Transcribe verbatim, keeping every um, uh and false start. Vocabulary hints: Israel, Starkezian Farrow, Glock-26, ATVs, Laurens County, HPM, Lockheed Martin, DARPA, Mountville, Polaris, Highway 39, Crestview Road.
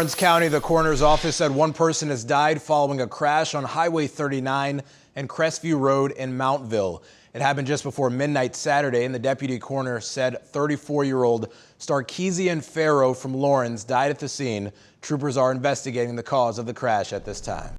Laurens County, the coroner's office said one person has died following a crash on Highway thirty-nine and Crestview Road in Mountville. It happened just before midnight Saturday, and the deputy coroner said thirty-four-year-old Starkezian Farrow from Laurens died at the scene. Troopers are investigating the cause of the crash at this time.